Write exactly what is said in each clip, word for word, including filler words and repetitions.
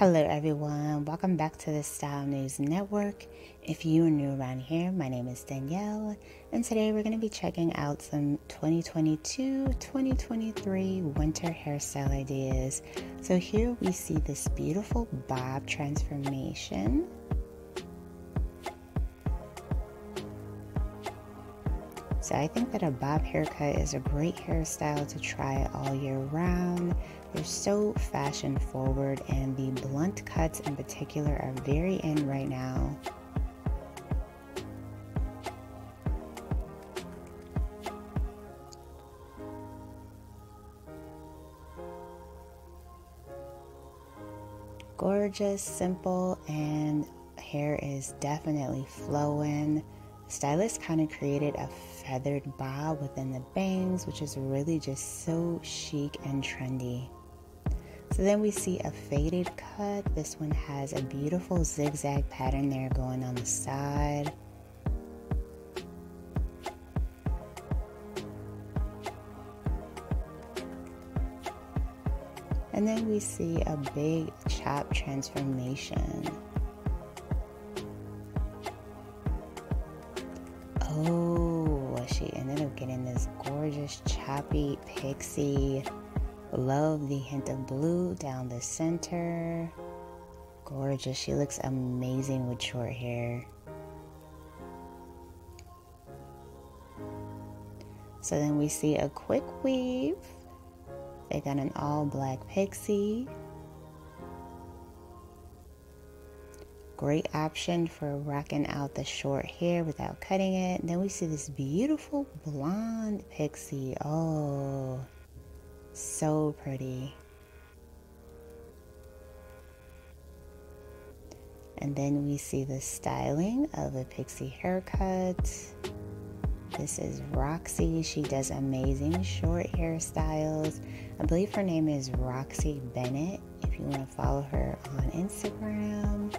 Hello everyone, welcome back to the Style News Network. If you are new around here, my name is Danielle, and today we're going to be checking out some twenty twenty-two twenty twenty-three winter hairstyle ideas. So here we see this beautiful bob transformation. So I think that a bob haircut is a great hairstyle to try all year round. They're so fashion forward, and the blunt cuts in particular are very in right now. Gorgeous, simple, and hair is definitely flowing. Stylist kind of created a feathered bob within the bangs, which is really just so chic and trendy. So then we see a faded cut. This one has a beautiful zigzag pattern there going on the side. And then we see a big chop transformation. Oh, she ended up getting this gorgeous choppy pixie. Love the hint of blue down the center. Gorgeous. She looks amazing with short hair. So then we see a quick weave. They got an all black pixie. Great option for rocking out the short hair without cutting it. And then we see this beautiful blonde pixie. Oh, so pretty. And then we see the styling of a pixie haircut. This is Roxy. She does amazing short hairstyles. I believe her name is Roxy Bennett, if you want to follow her on Instagram.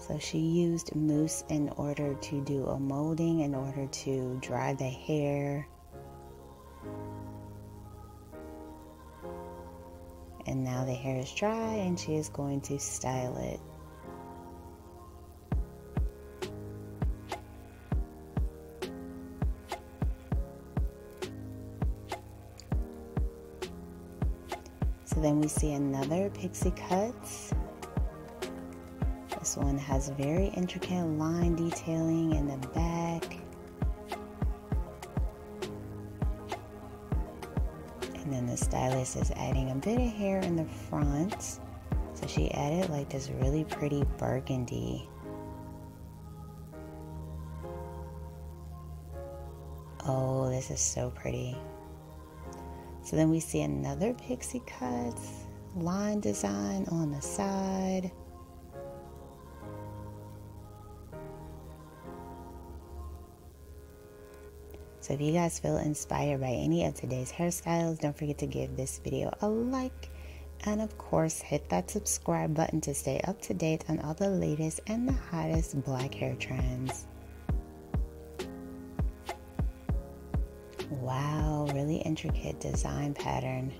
So she used mousse in order to do a molding, in order to dry the hair. And now the hair is dry and she is going to style it. So then we see another pixie cut. This one has very intricate line detailing in the back. And then the stylist is adding a bit of hair in the front. So she added like this really pretty burgundy. Oh, this is so pretty. So then we see another pixie cut, line design on the side. So if you guys feel inspired by any of today's hairstyles, don't forget to give this video a like, and of course hit that subscribe button to stay up to date on all the latest and the hottest black hair trends. Wow, really intricate design pattern.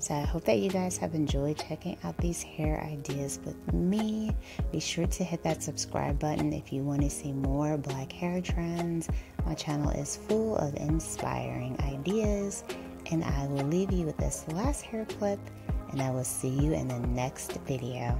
So I hope that you guys have enjoyed checking out these hair ideas with me. Be sure to hit that subscribe button if you want to see more black hair trends. My channel is full of inspiring ideas, and I will leave you with this last hair clip, and I will see you in the next video.